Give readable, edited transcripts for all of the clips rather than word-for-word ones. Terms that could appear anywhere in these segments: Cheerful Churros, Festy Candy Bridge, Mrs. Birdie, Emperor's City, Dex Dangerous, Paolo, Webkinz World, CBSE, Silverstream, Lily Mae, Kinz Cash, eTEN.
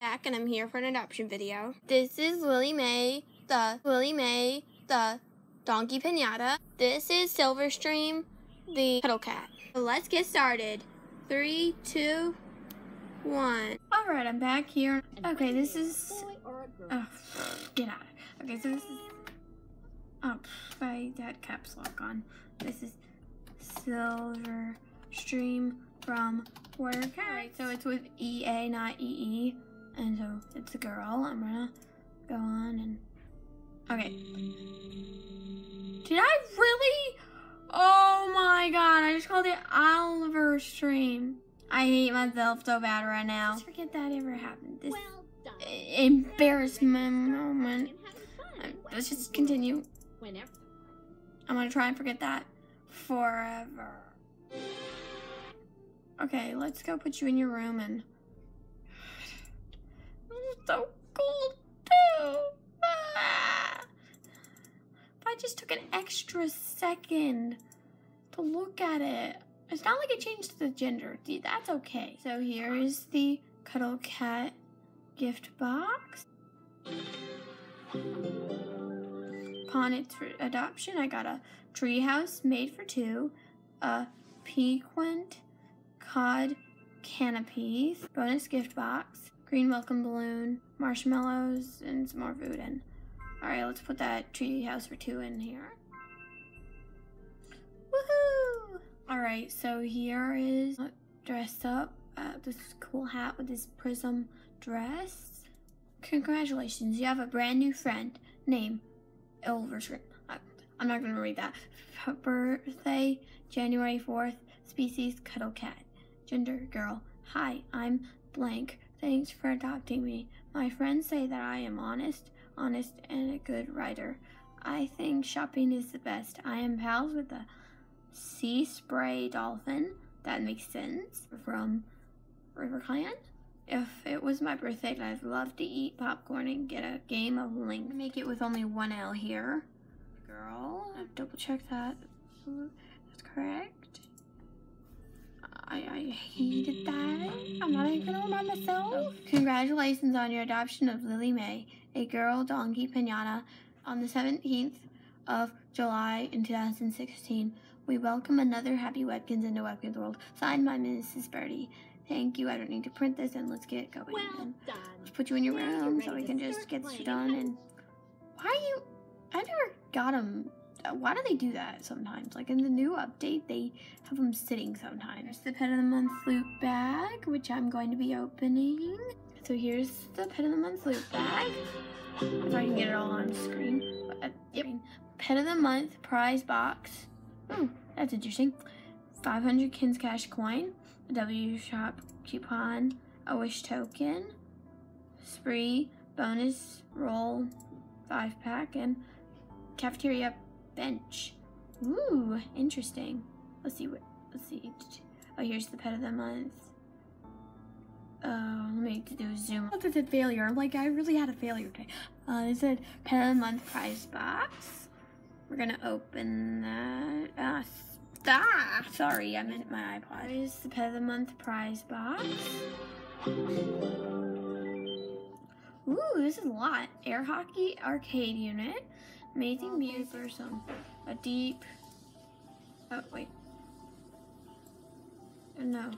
back, and I'm here for an adoption video. This is Lily Mae, the donkey pinata. This is Silverstream, the cuddle cat. So let's get started. 3, 2, 1. All right, I'm back here. Okay, this is. Oh, get out. Okay, so this is. Oh, I had caps lock on. This is Silverstream from Webkinz. Right, so it's with EA, not EE. And so it's a girl. I'm gonna go on and. Okay. Did I really? Oh my god, I just called it Oliver's stream. I hate myself so bad right now. Just forget that ever happened. This embarrassment moment. Let's just continue. I'm gonna try and forget that forever. Okay, let's go put you in your room and. It's so cold too. I just took an extra second to look at it. It's not like it changed the gender. That's okay. So here is the Cuddle Cat gift box. Upon its adoption, I got a treehouse made for two, a piquant cod canopies, bonus gift box, green welcome balloon, marshmallows, and some more food in. All right, let's put that tree house for two in here. Woohoo! All right, so here is dressed up. This cool hat with this prism dress. Congratulations, you have a brand new friend named Silverstream. I'm not gonna read that. Birthday, January 4th, species cuddle cat, gender girl. Hi, I'm blank. Thanks for adopting me. My friends say that I am honest and a good writer. I think shopping is the best. I am pals with a sea spray dolphin. That makes sense. From River Clan. If it was my birthday, I'd love to eat popcorn and get a game of Link. Make it with only one L here. Girl, I'll double check that. That's correct. I hated that. I'm not even gonna remind myself. Congratulations on your adoption of Lily Mae, a girl donkey pinata. On the 17th of July in 2016, we welcome another happy Webkinz into Webkinz World. Signed by Mrs. Birdie. Thank you. I don't need to print this, and let's get going. Well done. Let's put you in your room so we can just get done. And why are you? I never got them. Why do they do that sometimes? Like in the new update, they have them sitting sometimes. Here's the Pet of the Month loot bag, which I'm going to be opening. So here's the Pet of the Month loot bag. If I can get it all on screen. Yep. Pet of the Month prize box. That's interesting. 500 Kinz Cash coin, a W Shop coupon, a Wish token, Spree, bonus roll, 5-pack, and cafeteria bench. Ooh, interesting. Let's see what. Let's see. Oh, here's the Pet of the Month. Let me do a zoom. That's a failure. Like I really had a failure today. It said Pet of the Month prize box. We're gonna open that. Sorry, I meant my iPod. Here's the Pet of the Month prize box. Ooh, this is a lot. Air hockey arcade unit. Amazing music or some a deep. Oh wait. No.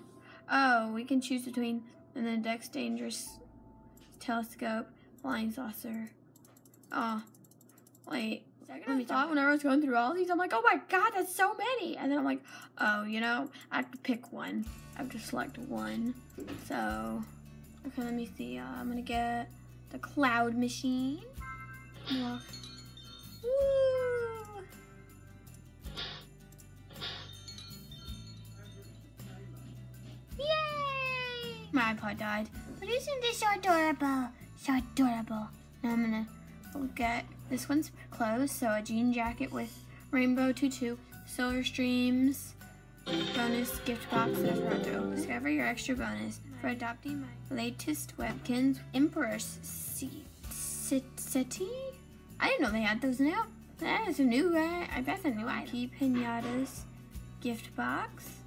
Oh, we can choose between. And then Dex Dangerous telescope, flying saucer. Oh, wait. Second I thought whenever I was going through all these, I'm like, oh my god, that's so many. And then I'm like, oh, you know, I have to pick one. I have to select one. So, okay, let me see. I'm gonna get the cloud machine. Woo! My iPod died. But isn't this so adorable? So adorable. Now I'm gonna look at this one's clothes. So a jean jacket with rainbow tutu, Silverstream's bonus gift box that I forgot to open. Discover your extra bonus for adopting my latest Webkinz, Emperor's City. I didn't know they had those now. That is a new one. I guess a new item. Pinata's gift box.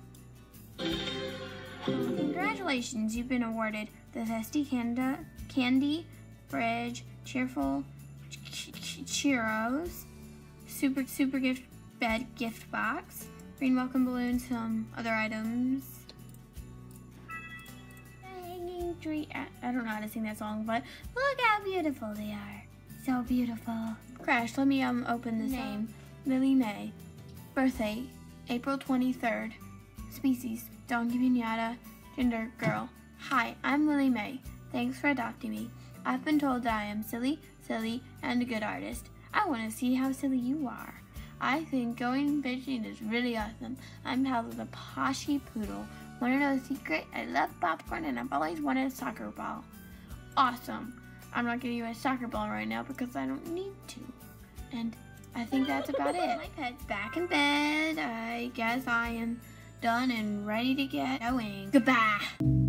Congratulations, you've been awarded the Festy Candy Bridge, Cheerful Churros, Super Gift Bed Gift Box, Green Welcome Balloon, some other items. Hanging tree, I don't know how to sing that song, but look how beautiful they are. So beautiful. Crash, let me open this name. Lily Mae. Birthday, April 23rd. Species, Don Piñata. Gender, girl. Hi, I'm Lily Mae. Thanks for adopting me. I've been told that I am silly, and a good artist. I want to see how silly you are. I think going fishing is really awesome. I'm Paolo the Poshy Poodle. Want to know the secret? I love popcorn and I've always wanted a soccer ball. Awesome. I'm not giving you a soccer ball right now because I don't need to. And I think that's about it. My pet's back in bed. I guess I am done and ready to get going. Goodbye.